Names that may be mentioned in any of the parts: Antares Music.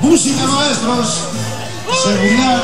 Música, maestros. Seguridad,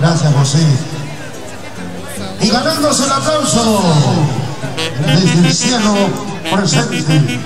gracias, José. Y ganándose el aplauso desde el cielo presente.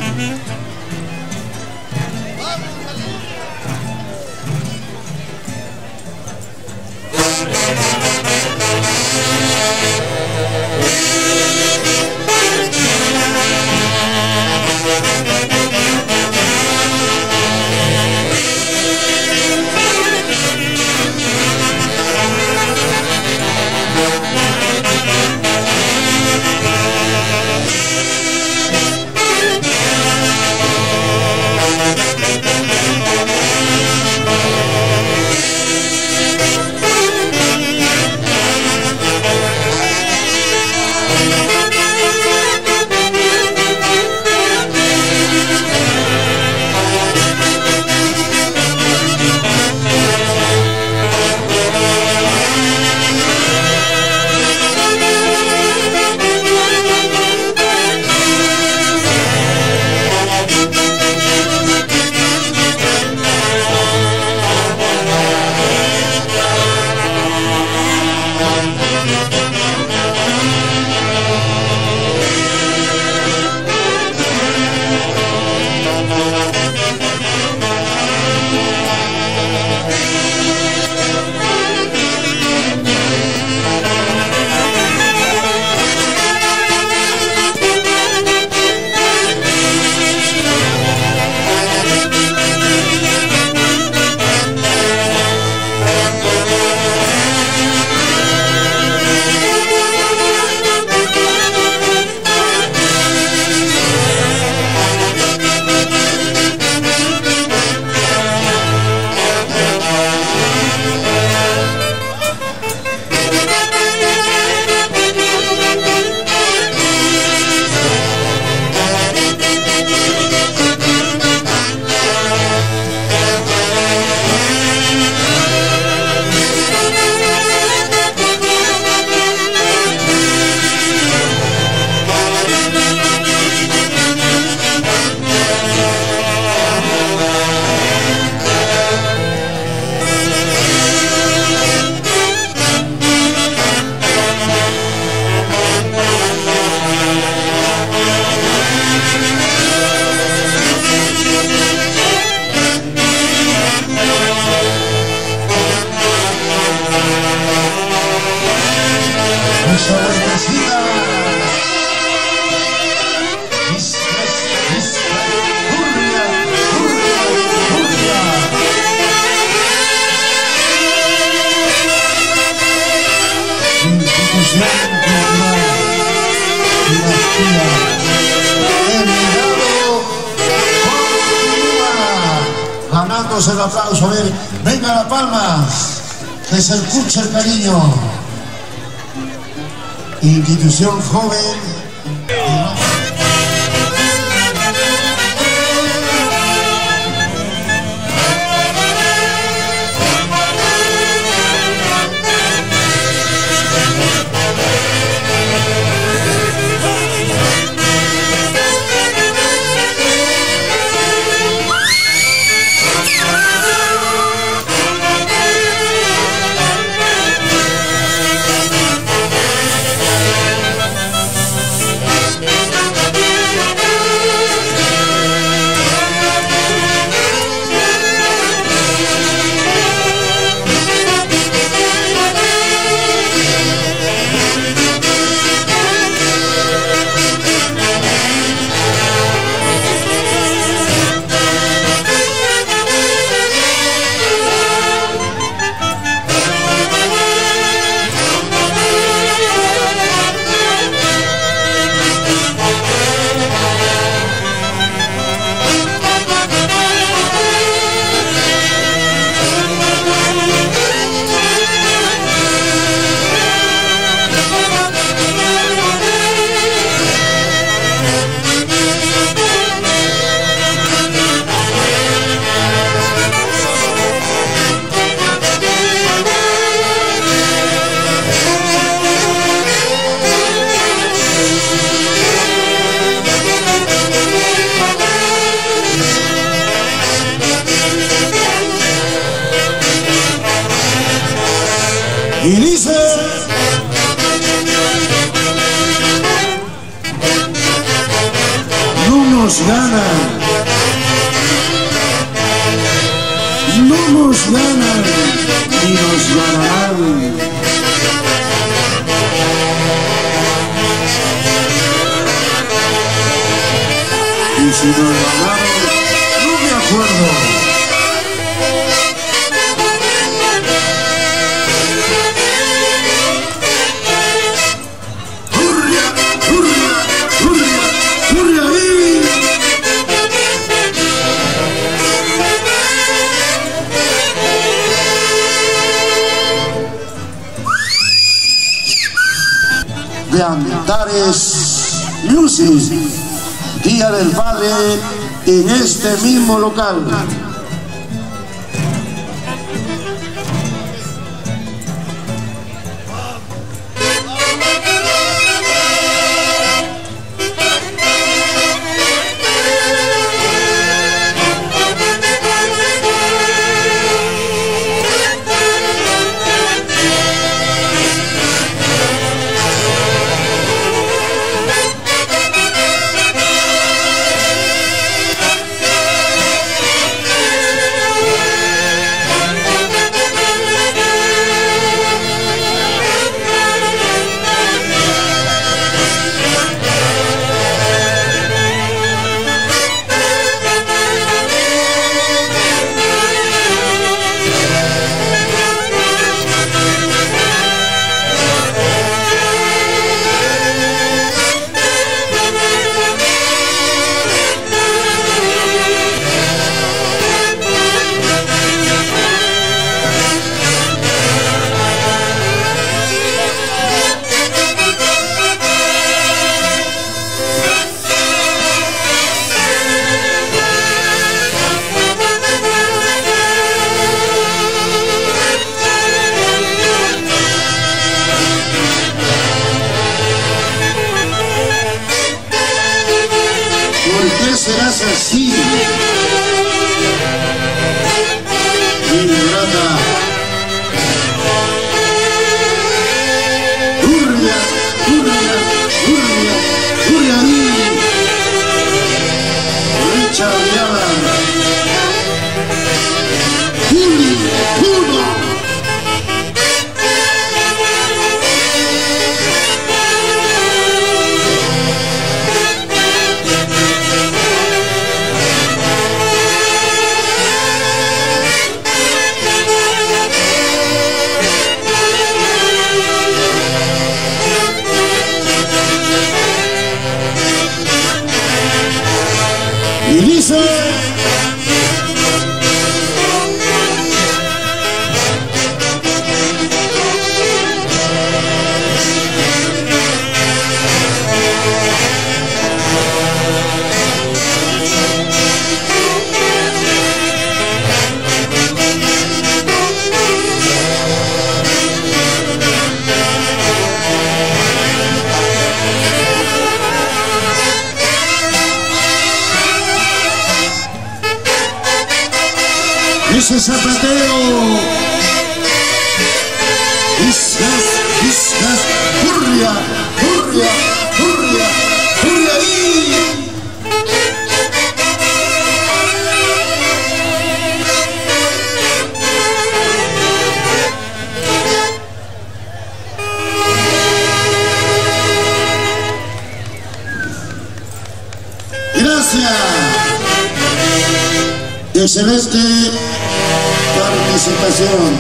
armándose el aplauso. A ver, venga la palma, que se escuche el cariño. Institución joven. Y dice... No nos ganan, no nos ganan, ni nos ganarán. Y si nos ganaron, no me acuerdo. De Antares Music, Día del Padre, en este mismo local. Dice zapatero, discas, hurria ahí. Gracias. Y excelente participación.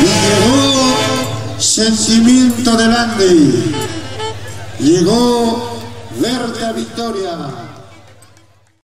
Y llegó sentimiento del Andy. Llegó verde a victoria.